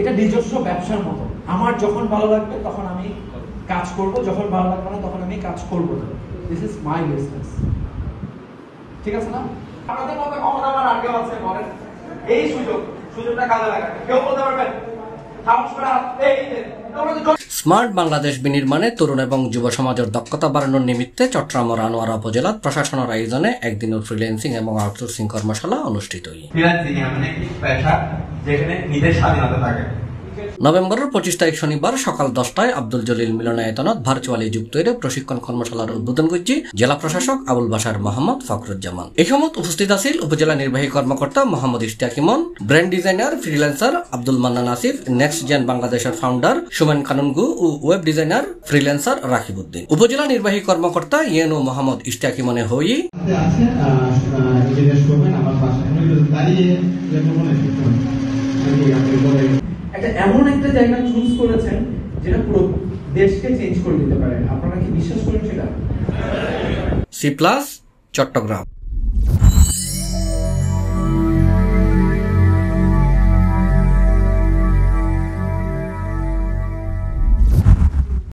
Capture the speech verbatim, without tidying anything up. এটা নিজস্ব ব্যবসার মতো। আমার যখন ভালো লাগবে তখন আমি কাজ করব, যখন ভালো লাগবে না তখন আমি কাজ করব না। This is my business. ঠিক আছে না? আমাদের মতো কখন আমার আগে আছে বলে এই সুযোগ, সুযোগটা কাজে লাগাতে কেউ বলতে পারবেন? হাউস করা এই স্মার্ট বাংলাদেশ বিনির্মাণে তরুণ এবং যুব সমাজের দক্ষতা বাড়ানোর নিমিত্তে চট্টগ্রাম ও রানোয়ারা উপজেলার প্রশাসনের আয়োজনে একদিনের ফ্রিল্যান্সিং এবং আউটসোর্সিং কর্মশালা অনুষ্ঠিত। নভেম্বরের পঁচিশ তারিখ শনিবার সকাল দশটায় আব্দুল জলিল মিলনায়তনত ভার্চুয়ালি যুক্ত হয়ে প্রশিক্ষণ কর্মশালার উদ্বোধন করছে জেলা প্রশাসক আবুল বাশার মোহাম্মদ ফখরুজ্জামান। এই সময় উপস্থিত আছেন উপজেলা নির্বাহী কর্মকর্তা Mohammad Ishtiaq Emon, brand designer freelancer Abdul Mannan Asif, next gen বাংলাদেশের ফাউন্ডার সুমেন কানুনগু ও web designer freelancer Rakib Uddin. উপজেলা নির্বাহী কর্মকর্তা ইয়েনু মোহাম্মদ ইশতিয়াক ইমনে হয়ে এমন একটা জায়গা চুজ করেছেন যেটা পুরো দেশকে চেঞ্জ করে দিতে পারে। আপনারা কি বিশ্বাস করেন সেটা? C plus Chittagong.